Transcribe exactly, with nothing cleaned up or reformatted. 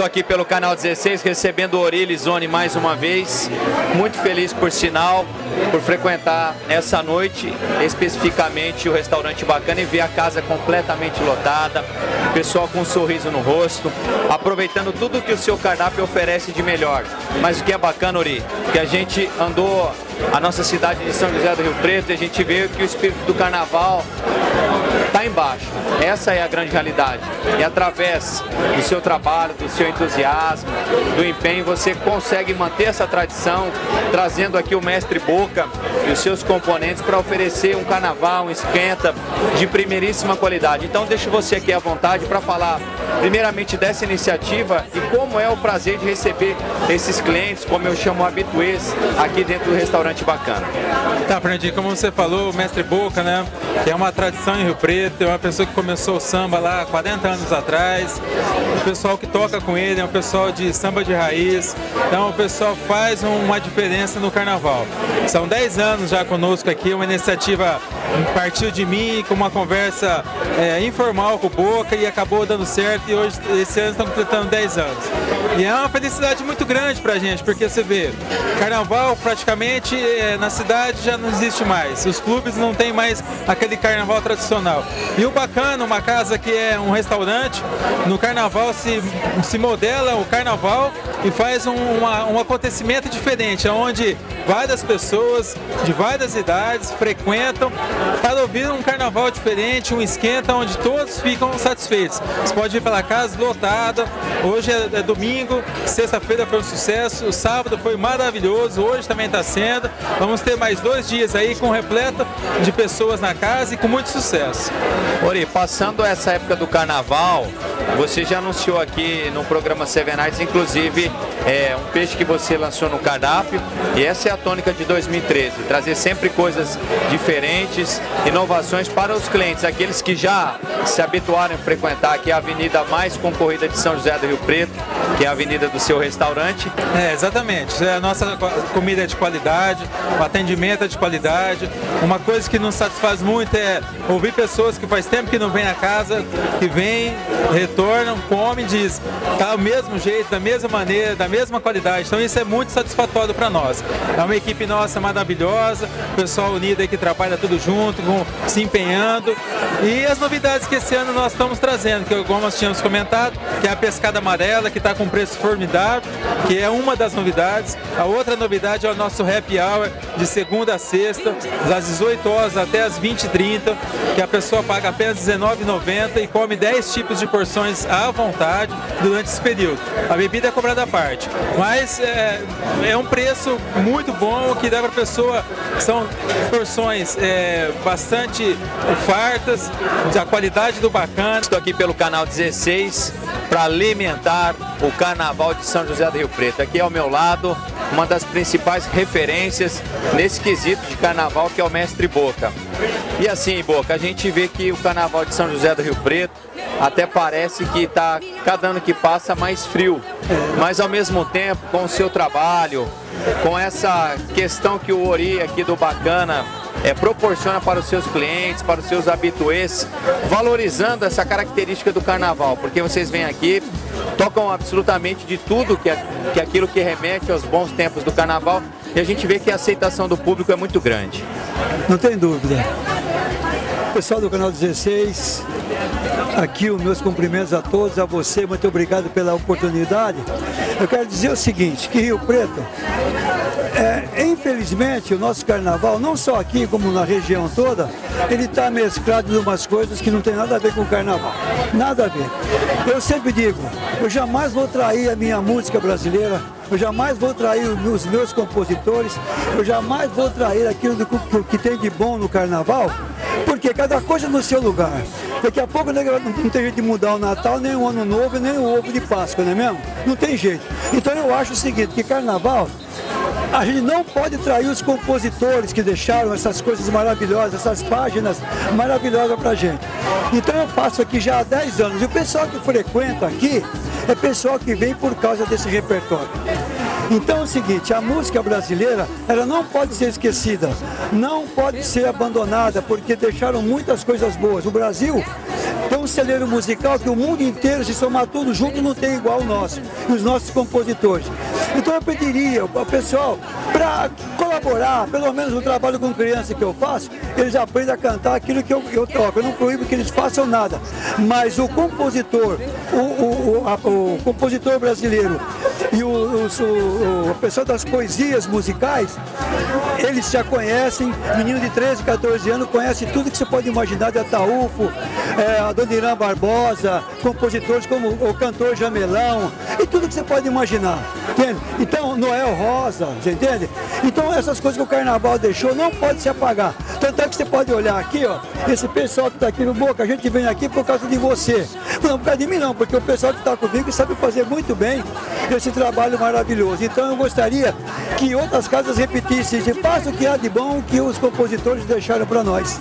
Estou aqui pelo Canal dezesseis recebendo o Ori Lisoni mais uma vez. Muito feliz, por sinal, por frequentar essa noite, especificamente o restaurante Bacana, e ver a casa completamente lotada, pessoal com um sorriso no rosto, aproveitando tudo que o seu cardápio oferece de melhor. Mas o que é bacana, Ori, que a gente andou a nossa cidade de São José do Rio Preto e a gente veio que o espírito do carnaval está embaixo. Essa é a grande realidade. E através do seu trabalho, do seu entusiasmo, do empenho, você consegue manter essa tradição, trazendo aqui o Mestre Boca e os seus componentes para oferecer um carnaval, um esquenta de primeiríssima qualidade. Então deixo você aqui à vontade para falar primeiramente dessa iniciativa e como é o prazer de receber esses clientes, como eu chamo habituês, aqui dentro do restaurante Bacana. Tá, Fernandinho, como você falou, o Mestre Boca, né, é uma tradição em Rio Preto, é uma pessoa que começou o samba lá quarenta anos atrás, o pessoal que toca com ele é um pessoal de samba de raiz, então o pessoal faz uma diferença no carnaval. São dez anos já conosco aqui, uma iniciativa partiu de mim, com uma conversa é, informal com o Boca, e acabou dando certo, e hoje, esse ano, estamos completando dez anos. E é uma felicidade muito grande pra gente, porque você vê, carnaval praticamente é, na cidade já não existe mais, os clubes não tem mais aquele carnaval tradicional. E o Bacana, uma casa que é um restaurante, no carnaval se, se modela o carnaval e faz um, uma, um acontecimento diferente, onde várias pessoas de várias idades frequentam para ouvir um carnaval diferente, um esquenta onde todos ficam satisfeitos. Você pode vir pela casa lotada, hoje é, é domingo, sexta-feira foi um sucesso, o sábado foi maravilhoso, hoje também está sendo. Vamos ter mais dois dias aí com repleta de pessoas na casa e com muito sucesso. Ori, passando essa época do carnaval, você já anunciou aqui no programa Seven Nights, inclusive, é, um peixe que você lançou no cardápio, e essa é a tônica de dois mil e treze, trazer sempre coisas diferentes, inovações para os clientes, aqueles que já se habituaram a frequentar aqui a avenida mais concorrida de São José do Rio Preto, que é a avenida do seu restaurante. É, exatamente, a nossa comida é de qualidade, o atendimento é de qualidade. Uma coisa que nos satisfaz muito é ouvir pessoas que faz tempo que não vêm à casa, que vêm, retornam, comem, diz, tá do mesmo jeito, da mesma maneira, da mesma qualidade. Então isso é muito satisfatório para nós. É uma equipe nossa maravilhosa, o pessoal unido aí que trabalha tudo junto, com, se empenhando. E as novidades que esse ano nós estamos trazendo, que algumas tínhamos comentado, que é a pescada amarela, que está com preço formidável, que é uma das novidades. A outra novidade é o nosso happy hour, de segunda a sexta, das dezoito horas até as vinte e trinta, que a pessoa paga apenas dezenove reais e noventa centavos e come dez tipos de porções à vontade durante esse período. A bebida é cobrada à parte, mas é, é um preço muito bom que dá para a pessoa, são porções é, bastante fartas, da qualidade do Bacana. Estou aqui pelo Canal dezesseis para alimentar o Carnaval de São José do Rio Preto. Aqui ao meu lado, uma das principais referências nesse quesito de carnaval, que é o Mestre Boca. E assim, Boca, a gente vê que o Carnaval de São José do Rio Preto até parece que está, cada ano que passa, mais frio. Mas ao mesmo tempo, com o seu trabalho, com essa questão que o Ori aqui do Bacana é, proporciona para os seus clientes, para os seus habituês, valorizando essa característica do carnaval, porque vocês vêm aqui, tocam absolutamente de tudo que, é, que é aquilo que remete aos bons tempos do carnaval, e a gente vê que a aceitação do público é muito grande. Não tem dúvida. Pessoal do Canal dezesseis, aqui os meus cumprimentos a todos, a você, muito obrigado pela oportunidade. Eu quero dizer o seguinte, que Rio Preto, é, infelizmente, o nosso carnaval, não só aqui como na região toda, ele está mesclado em umas coisas que não tem nada a ver com o carnaval, nada a ver. Eu sempre digo, eu jamais vou trair a minha música brasileira, eu jamais vou trair os meus compositores, eu jamais vou trair aquilo do que tem de bom no carnaval, porque cada coisa no seu lugar. Daqui a pouco não tem jeito de mudar o Natal, nem o Ano Novo, nem o ovo de Páscoa, não é mesmo? Não tem jeito. Então eu acho o seguinte, que carnaval, a gente não pode trair os compositores que deixaram essas coisas maravilhosas, essas páginas maravilhosas pra gente. Então eu faço aqui já há dez anos, e o pessoal que frequenta aqui é pessoal que vem por causa desse repertório. Então é o seguinte, a música brasileira, ela não pode ser esquecida, não pode ser abandonada, porque deixaram muitas coisas boas. O Brasil Tem um celeiro musical que o mundo inteiro se somar tudo junto não tem igual o nosso, e os nossos compositores. Então eu pediria ao pessoal para colaborar, pelo menos no trabalho com criança que eu faço, eles aprendem a cantar aquilo que eu, eu toco. Eu não proíbo que eles façam nada, mas o compositor, o, o, o, a, o compositor brasileiro e o, o, o, o pessoal das poesias musicais, eles já conhecem, menino de treze, quatorze anos, conhece tudo que você pode imaginar de Ataúfo, é, Adoniran Barbosa, compositores como o cantor Jamelão, e tudo que você pode imaginar, entende? Então, Noel Rosa, você entende? Então, essas coisas que o carnaval deixou não pode se apagar. Tanto é que você pode olhar aqui, ó, esse pessoal que está aqui no Boca, a gente vem aqui por causa de você. Não, por causa de mim não, porque o pessoal que está comigo sabe fazer muito bem esse trabalho maravilhoso. Então, eu gostaria que outras casas repetissem, de faça o que há de bom que os compositores deixaram para nós.